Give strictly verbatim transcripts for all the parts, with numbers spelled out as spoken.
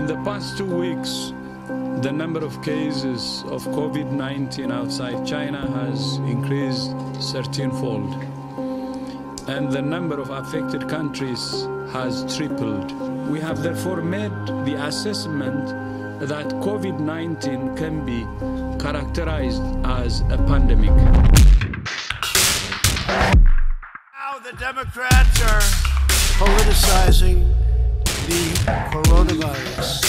In the past two weeks, the number of cases of COVID nineteen outside China has increased thirteen-fold, and the number of affected countries has tripled. We have therefore made the assessment that COVID nineteen can be characterized as a pandemic. Now the Democrats are politicizing the coronavirus.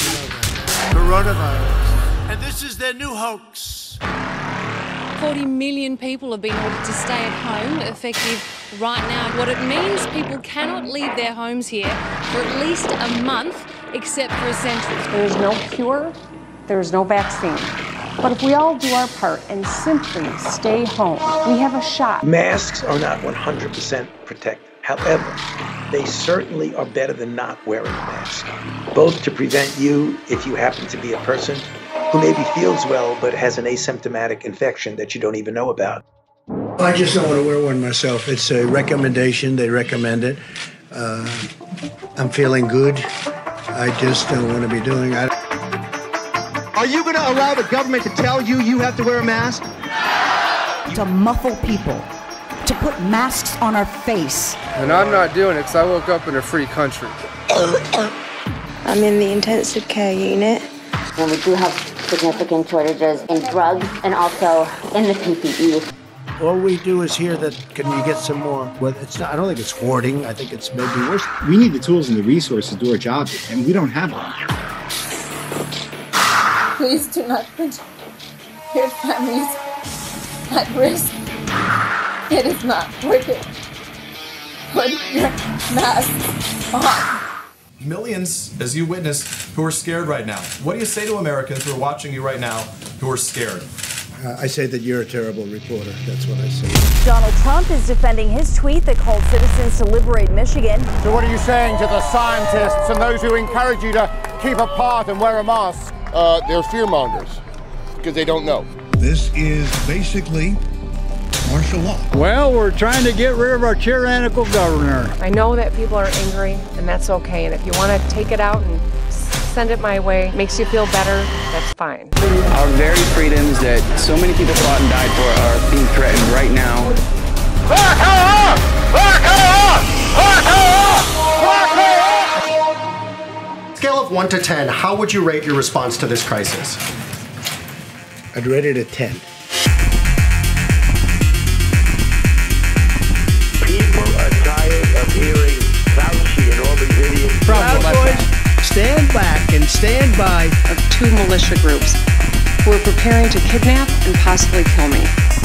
Coronavirus. And this is their new hoax. forty million people have been ordered to stay at home, effective right now. What it means, people cannot leave their homes here for at least a month, except for essentials. There is no cure, there is no vaccine. But if we all do our part and simply stay home, we have a shot. Masks are not one hundred percent protective. However, they certainly are better than not wearing a mask, both to prevent you, if you happen to be a person who maybe feels well but has an asymptomatic infection that you don't even know about. I just don't want to wear one myself. It's a recommendation. They recommend it. Uh, I'm feeling good. I just don't want to be doing it. Are you going to allow the government to tell you you have to wear a mask? No! To muffle people. To put masks on our face. And I'm not doing it because I woke up in a free country. I'm in the intensive care unit. Well, we do have significant shortages in drugs and also in the P P E. All we do is hear that, can you get some more? Well, it's not, I don't think it's hoarding. I think it's maybe worse. We need the tools and the resources to do our jobs, and we don't have them. Please do not put your families at risk. It is not worth it. Put your mask on. Millions, as you witnessed, who are scared right now. What do you say to Americans who are watching you right now who are scared? Uh, I say that you're a terrible reporter. That's what I say. Donald Trump is defending his tweet that called citizens to liberate Michigan. So what are you saying to the scientists and those who encourage you to keep apart and wear a mask? Uh, they're fearmongers because they don't know. This is basically martial law. Well, we're trying to get rid of our tyrannical governor. I know that people are angry, and that's okay. And if you want to take it out and send it my way, makes you feel better, that's fine. Our very freedoms that so many people fought and died for are being threatened right now. Back up! Back up! Back up! Back up! Scale of one to ten, how would you rate your response to this crisis? I'd rate it a ten. Stand back and stand by of two militia groups who are preparing to kidnap and possibly kill me.